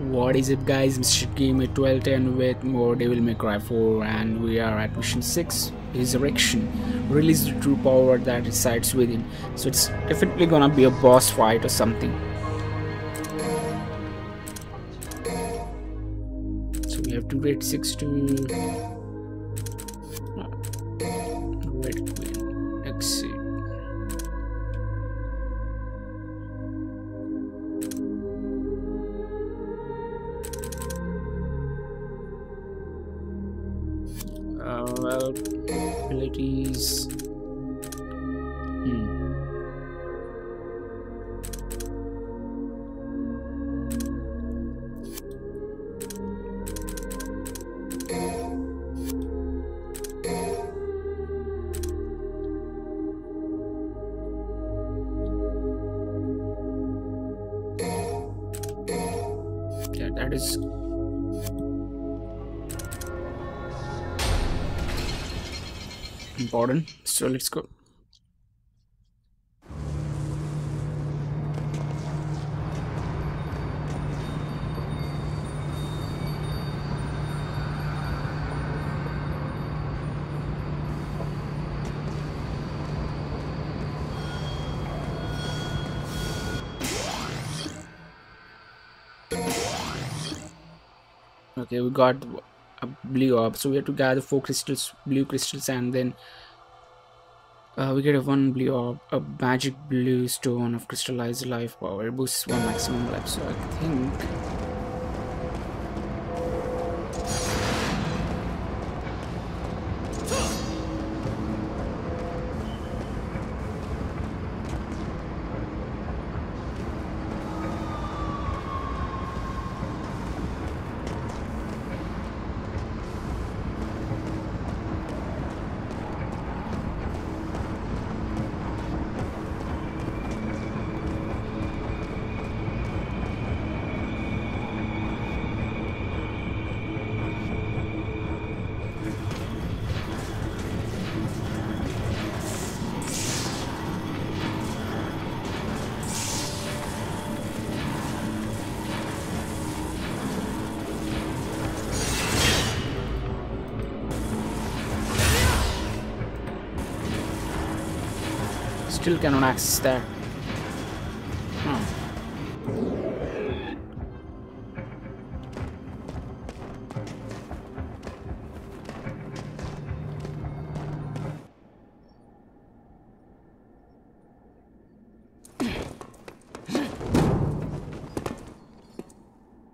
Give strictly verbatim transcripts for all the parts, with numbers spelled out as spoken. What is up guys, Mister Gamer twelve ten with more Devil May Cry four, and we are at mission six, Resurrection. Release the true power that resides within. So it's definitely gonna be a boss fight or something. So we have to rate six to Red Queen. Exit. Uh, well, abilities. Hmm. Yeah, that is. Important, so let's go. Okay, we got a blue orb, so we have to gather four crystals, blue crystals, and then uh, we get a one blue orb, a magic blue stone of crystallized life power. It boosts one maximum life, so I think still cannot access that. Huh.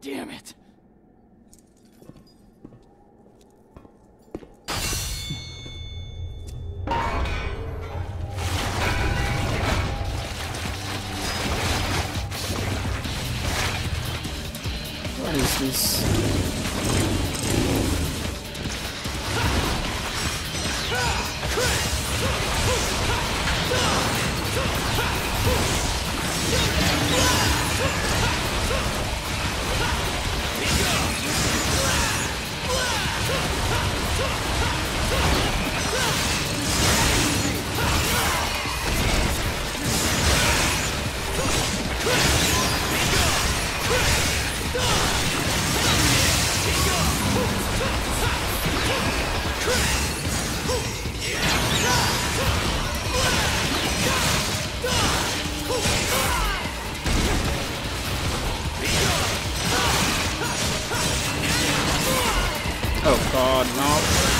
Damn it. What is this? Oh God, no.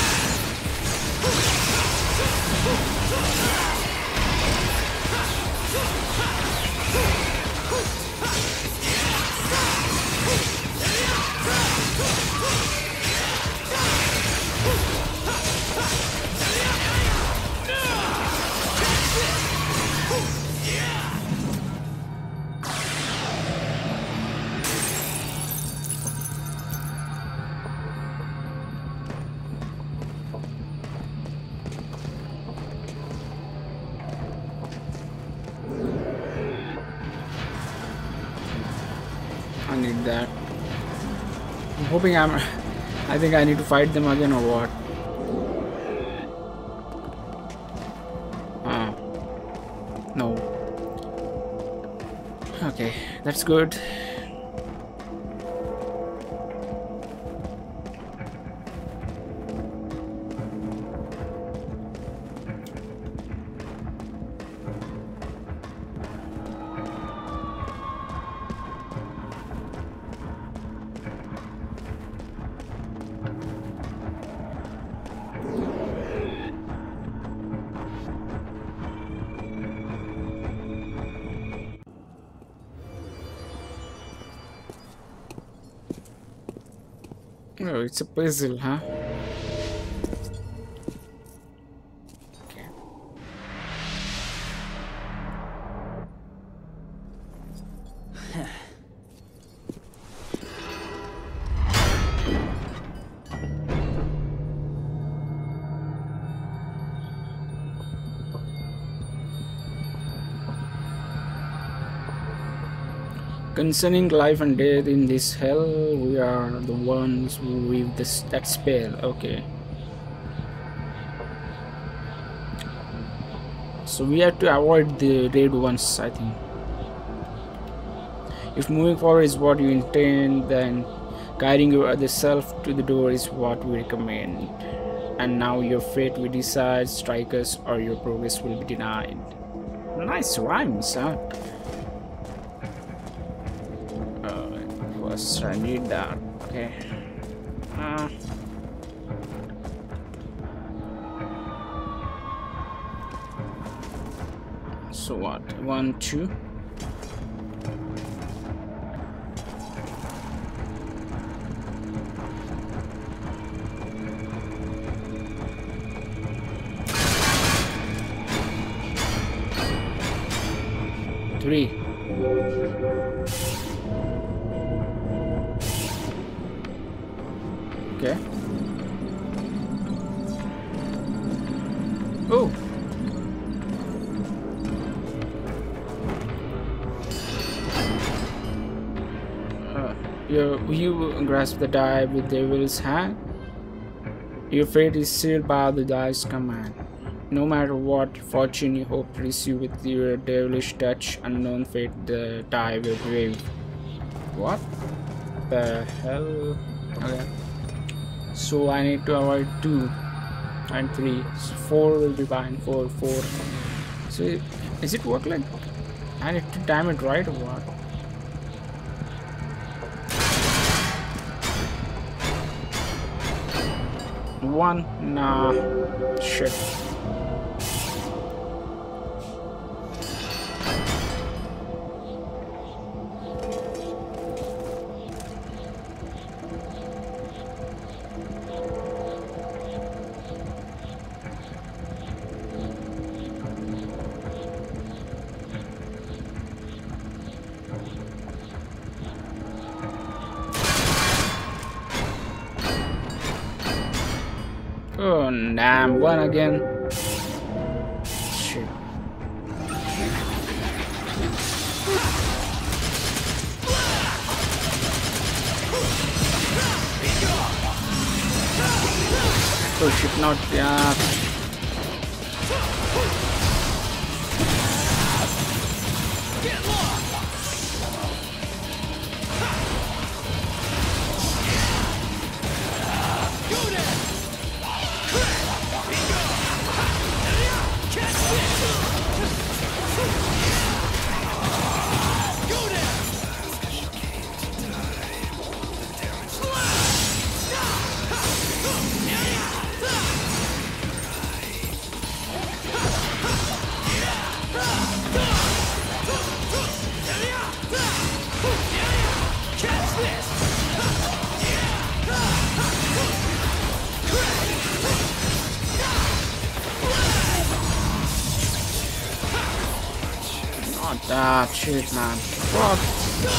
I need that. I'm hoping I'm I think I need to fight them again or what? Ah. No. Okay, that's good. Oh, it's a puzzle, huh? Okay. Concerning life and death in this hell, we are the ones who weave this, that spell. Okay. So we have to avoid the red ones, I think. If moving forward is what you intend, then guiding your other self to the door is what we recommend. And now your fate will decide, strike us, or your progress will be denied. Nice rhymes, huh? I need that. Okay. Uh. So what? One, two. Three. Okay. Oh. Uh, you, you grasp the die with the devil's hand. Your fate is sealed by the die's command. No matter what fortune you hope to receive with your devilish touch, unknown fate the die will wave. What the hell? Okay. So I need to avoid two and three. So four will be fine. Four, four. So it, is it work like? I need to time it right or what? One, nah, shit. Oh, nah, I'm one again. Shit. Oh shit, not yeah. Get lost! Ah, shit, man. Fuck. God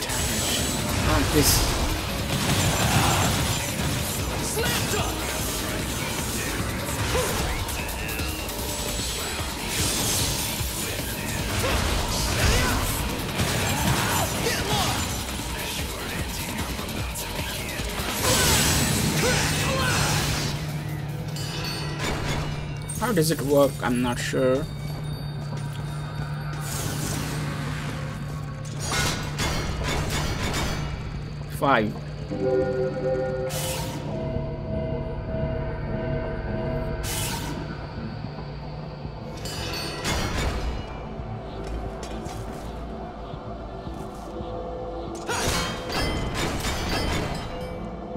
damn it. Not this. How does it work? I'm not sure. Five.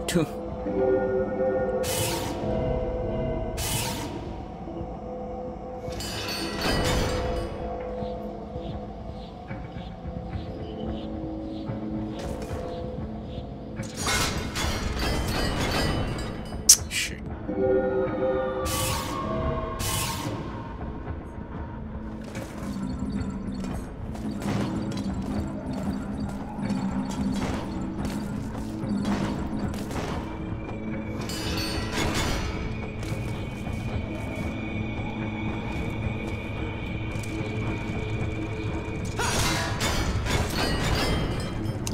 Two.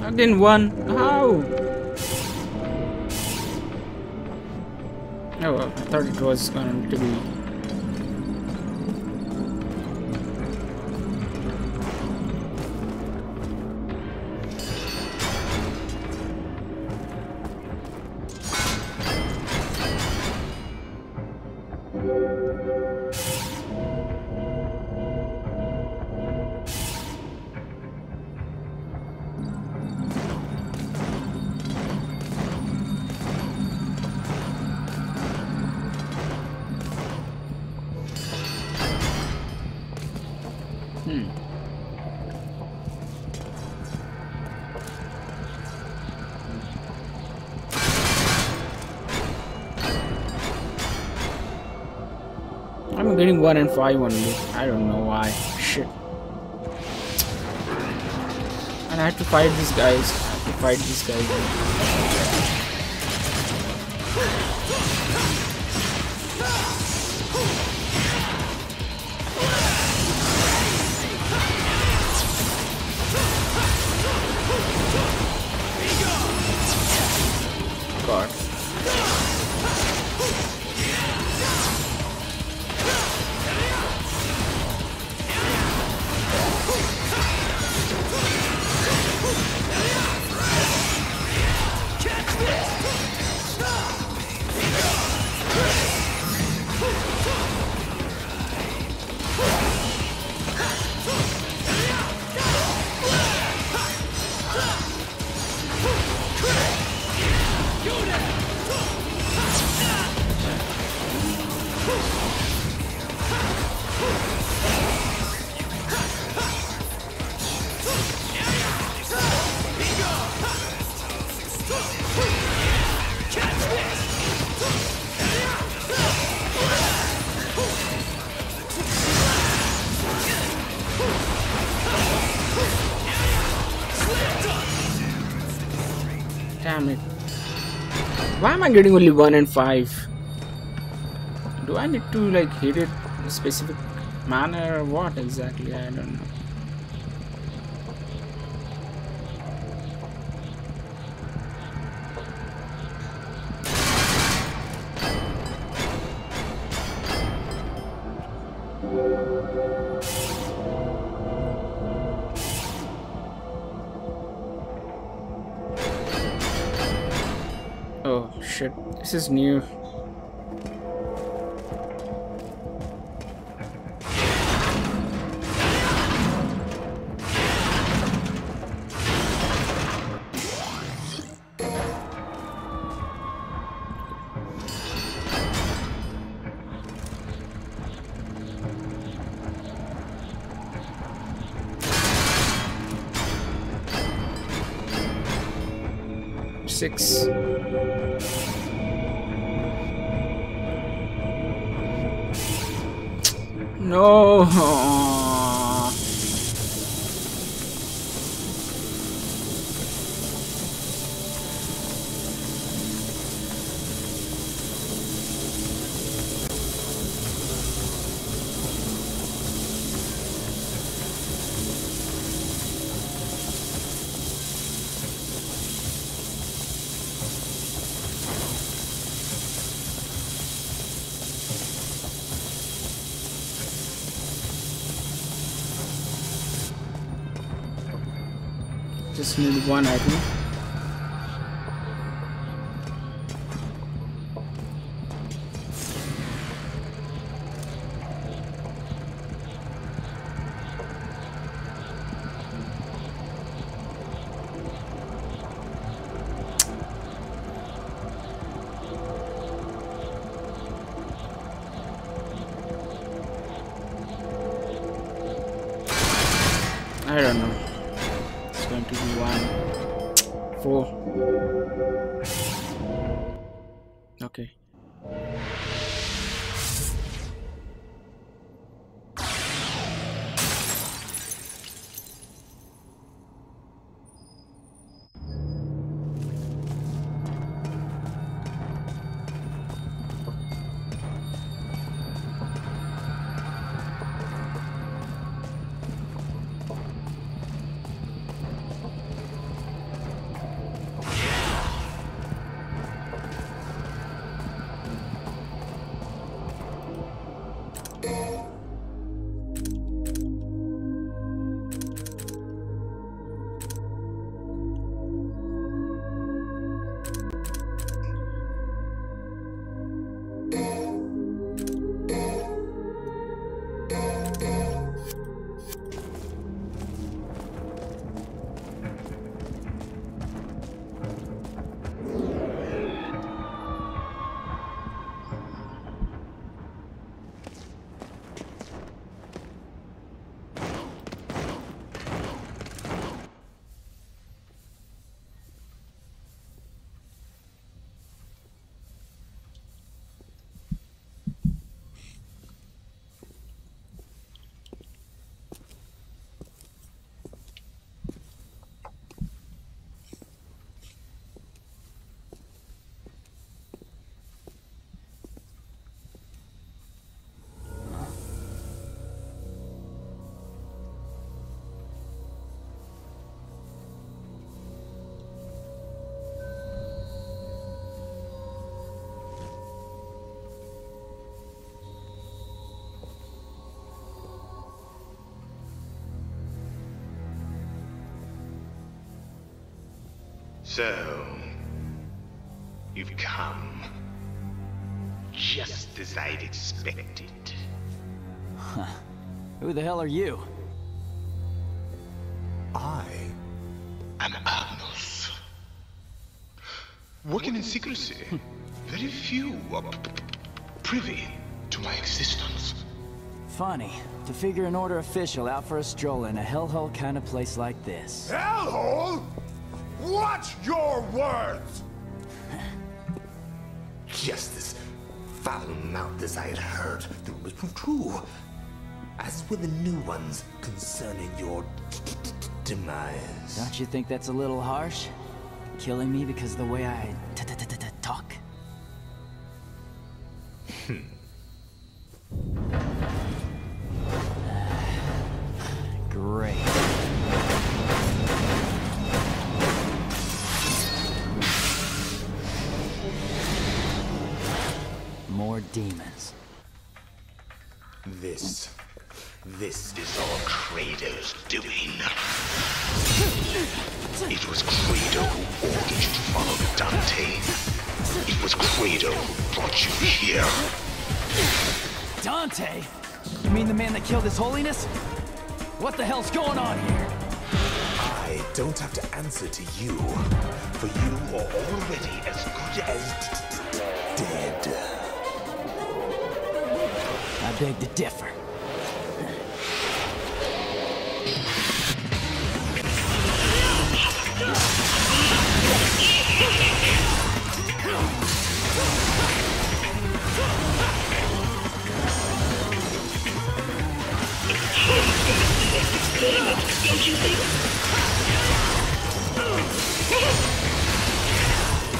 I didn't win. How? Oh, well, I thought it was going to be. I'm getting one and five only. I don't know why. Shit. And I have to fight these guys. I have to fight these guys. God. Damn it. Why am I getting only one and five? Do I need to like hit it in a specific manner or what exactly? I don't know. Oh shit, this is new. Six. No. Just need one item. I don't know. Going to be one, four. Okay. So, you've come just as I'd expected. Huh. Who the hell are you? I am Agnus. Working in secrecy, very few are privy to my existence. Funny, to figure an order official out for a stroll in a hellhole kind of place like this. Hellhole? Watch your words! Just as foul-mouthed as I had heard, the rumors were true. As were the new ones concerning your demise. Don't you think that's a little harsh? Killing me because of the way I talk? Hmm. Great. More demons. This... this is all Credo's doing. It was Credo who ordered you to follow Dante. It was Credo who brought you here. Dante? You mean the man that killed His Holiness? What the hell's going on here? I don't have to answer to you, for you are already as good as dead. I beg to differ. Don't you think?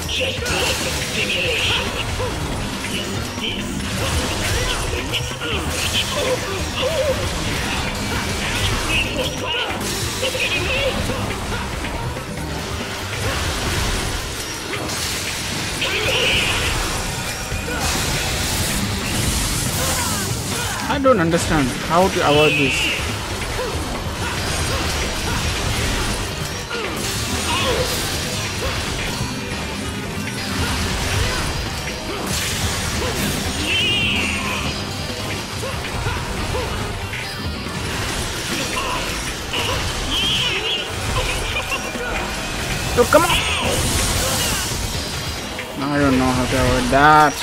Just simulation. This I don't understand how to avoid this. So come on! I don't know how to avoid that.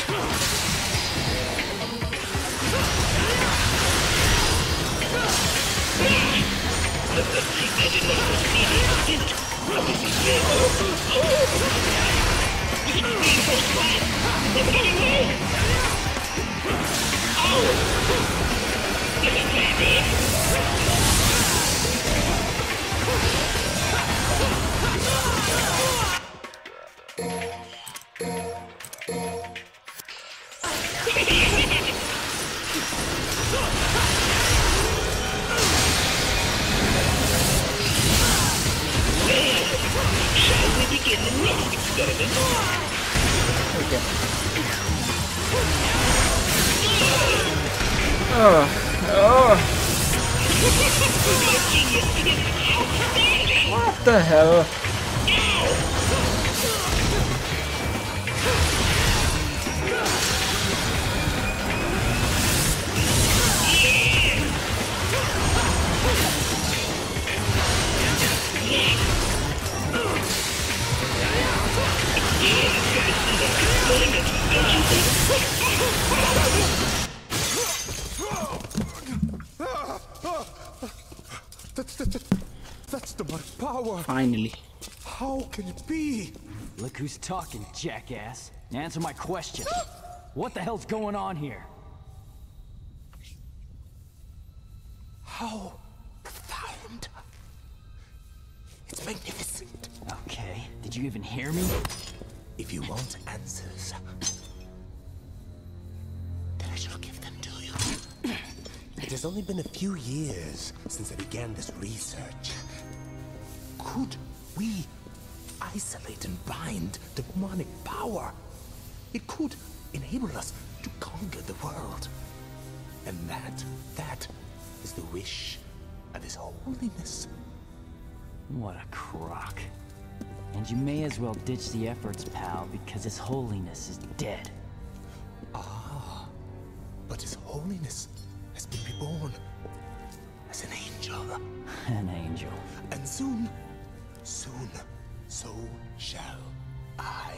Finally. How could it be? Look who's talking, jackass. Answer my question. What the hell's going on here? How profound. It's magnificent. Okay. Did you even hear me? If you want answers, then I shall give them to you. It has only been a few years since I began this research. Could we isolate and bind demonic power? It could enable us to conquer the world. And that, that is the wish of His Holiness. What a crock. And you may as well ditch the efforts, pal, because His Holiness is dead. Ah, but His Holiness has been reborn as an angel. An angel. And soon, soon, so shall I.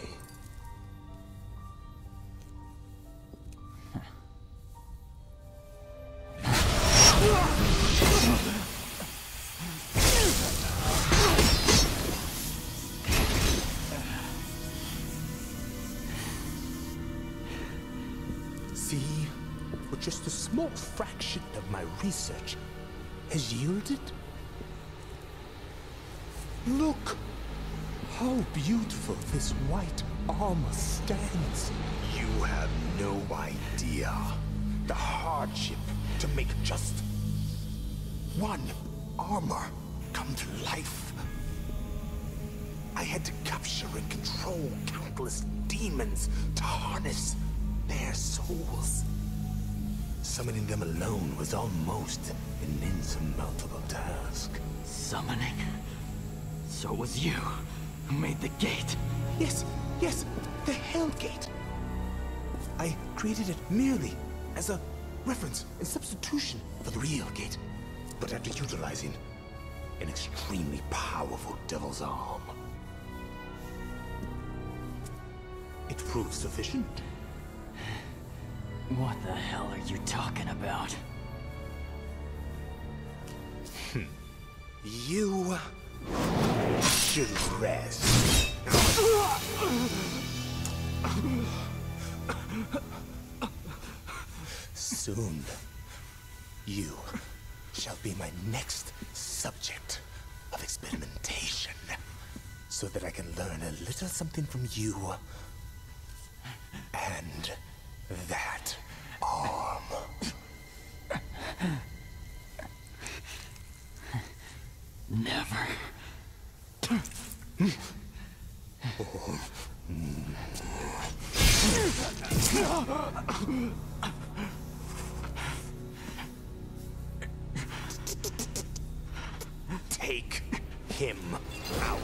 Just a small fraction of my research has yielded. Look how beautiful this white armor stands. You have no idea the hardship to make just one armor come to life. I had to capture and control countless demons to harness their souls. Summoning them alone was almost an insurmountable task. Summoning? So it was you who made the gate? Yes, yes, the Hell Gate. I created it merely as a reference and substitution for the real gate. But after utilizing an extremely powerful devil's arm, it proved sufficient. What the hell are you talking about? You should rest. Soon, you shall be my next subject of experimentation, so that I can learn a little something from you and that arm. Never. Take him out.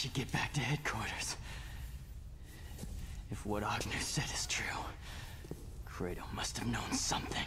should get back to headquarters. If what Ogner said is true, Credo must have known something.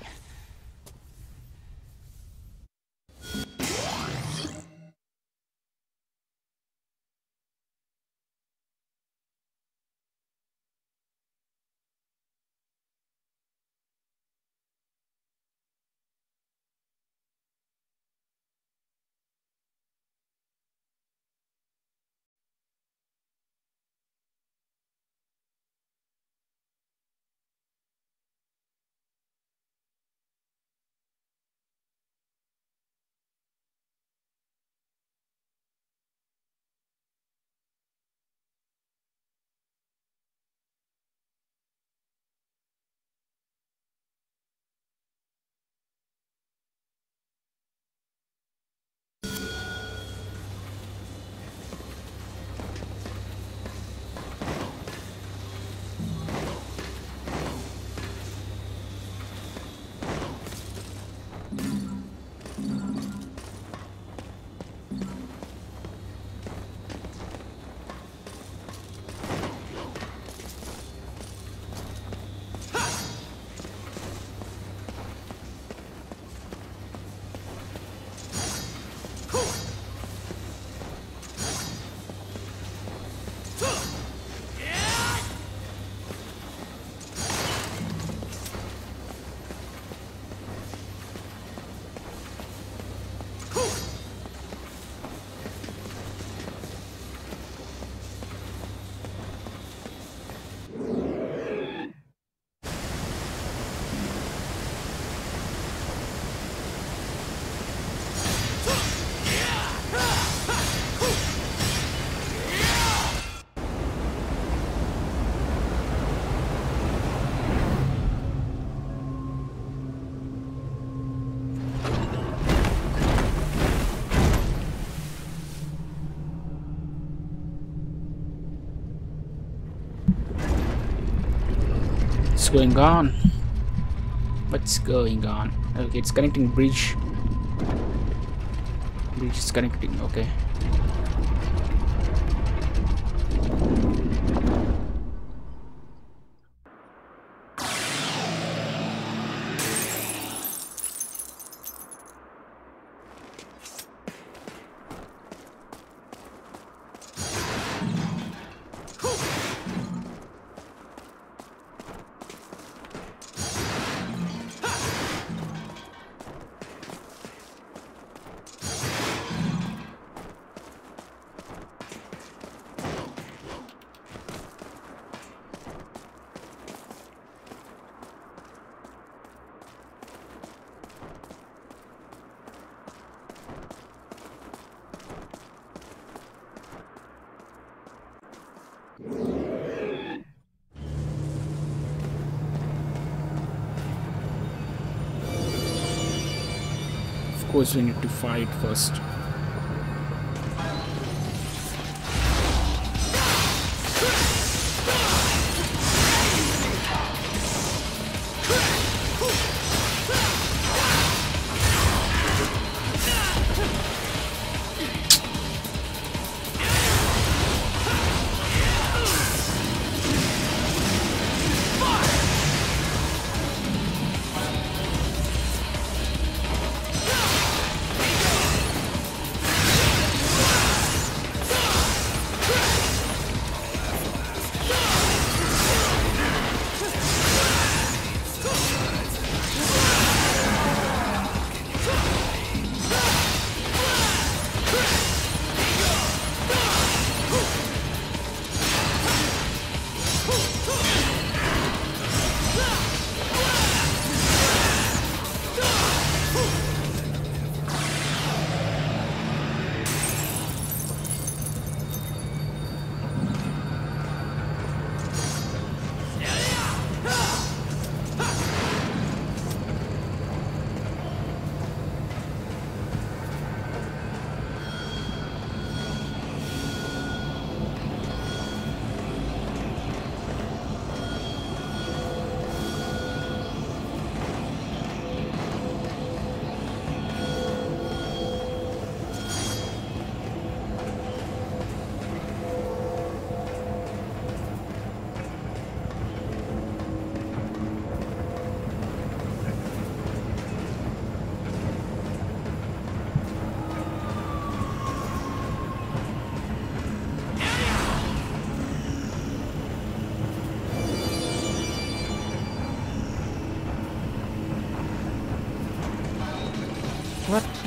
Going on? What's going on? Okay, it's connecting bridge. Bridge is connecting, okay. Of course we need to fight first.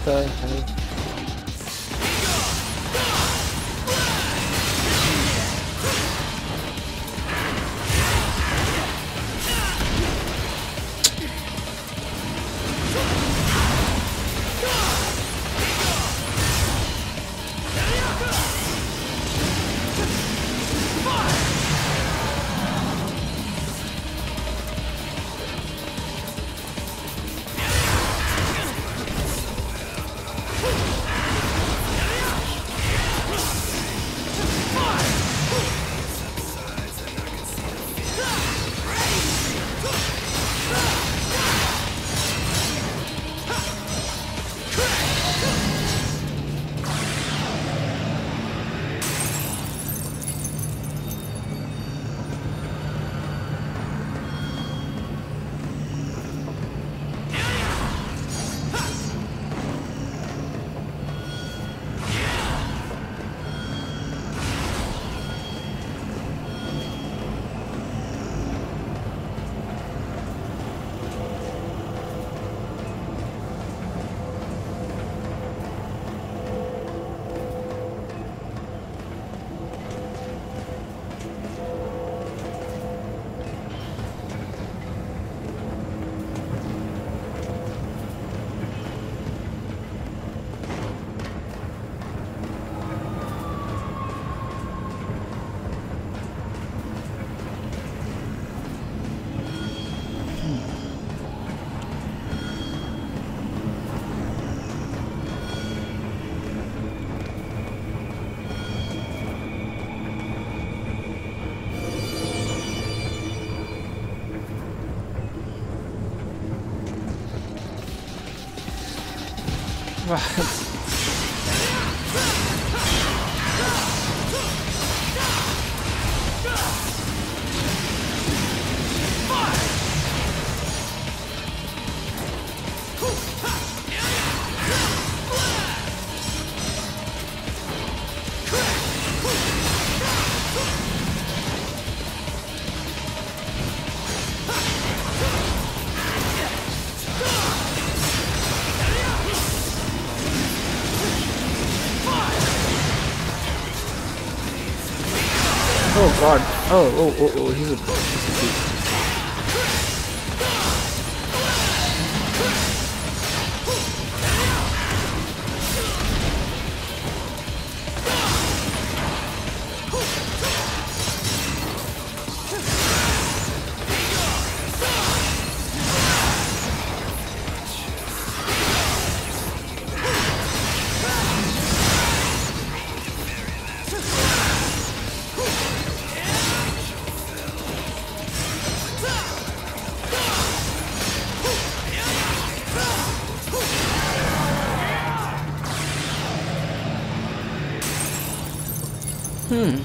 the hell? Right. Oh god, oh, oh, oh, oh, he's a, he's a Hmm.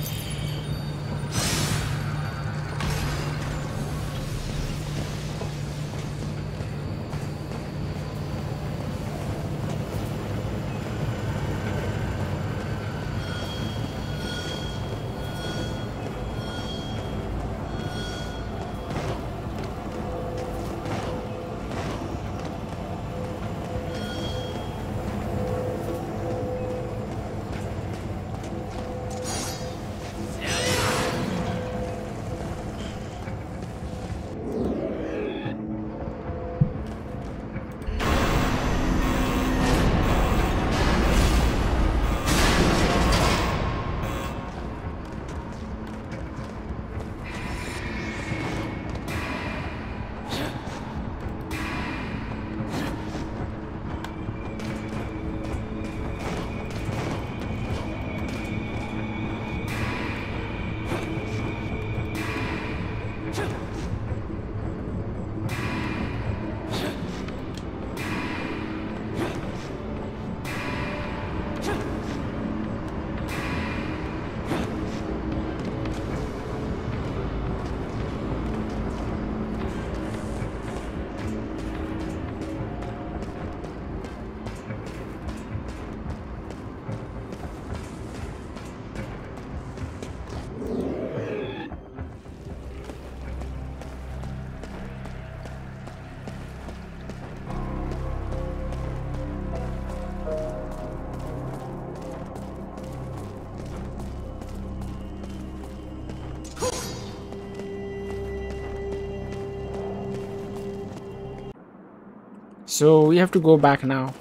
So we have to go back now.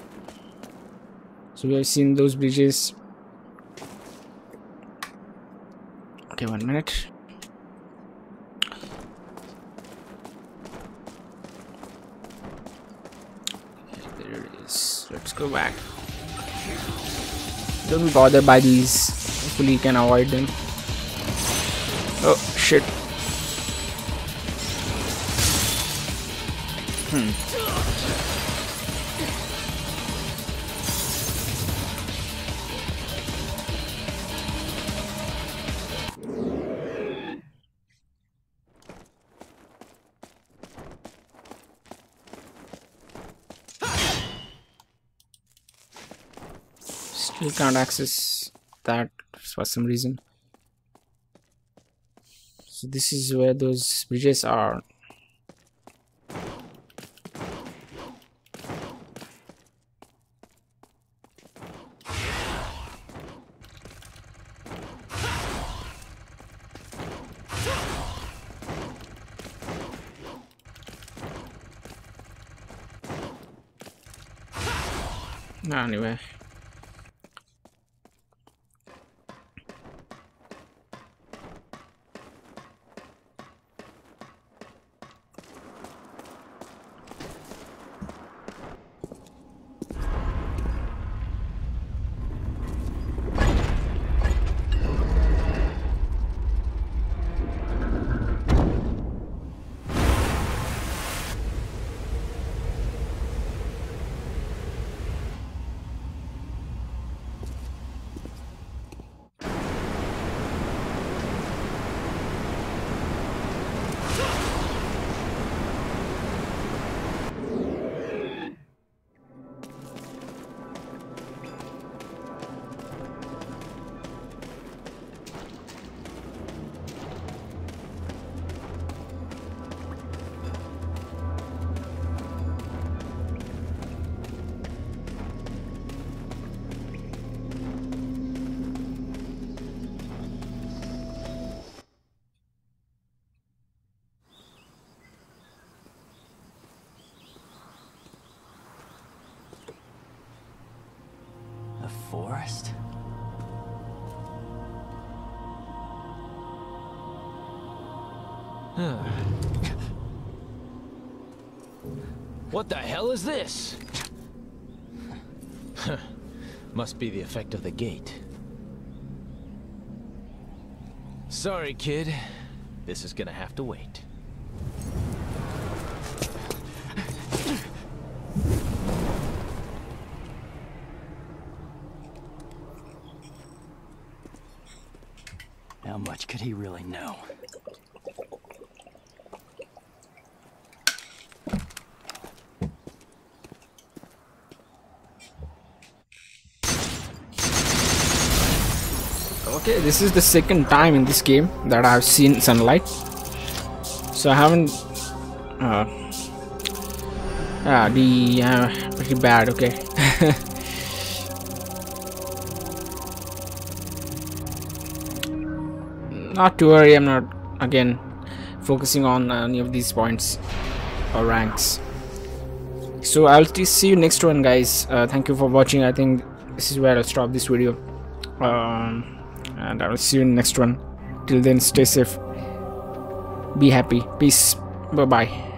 So we have seen those bridges. Okay, one minute. Okay, there it is. Let's go back. Don't be bothered by these. Hopefully you can avoid them. Oh shit. Hmm. We can't access that for some reason. So this is where those bridges are. Anyway. Forest? What the hell is this? Must be the effect of the gate. Sorry, kid. This is gonna have to wait. Could he really know? Okay, this is the second time in this game that I've seen sunlight. So I haven't... Uh, ah, the... Uh, pretty bad, okay. Not to worry, I'm not again focusing on any of these points or ranks. So I'll see you next one, guys. Uh, thank you for watching. I think this is where I'll stop this video, um, and I'll see you in the next one. Till then, stay safe, be happy, peace, bye bye.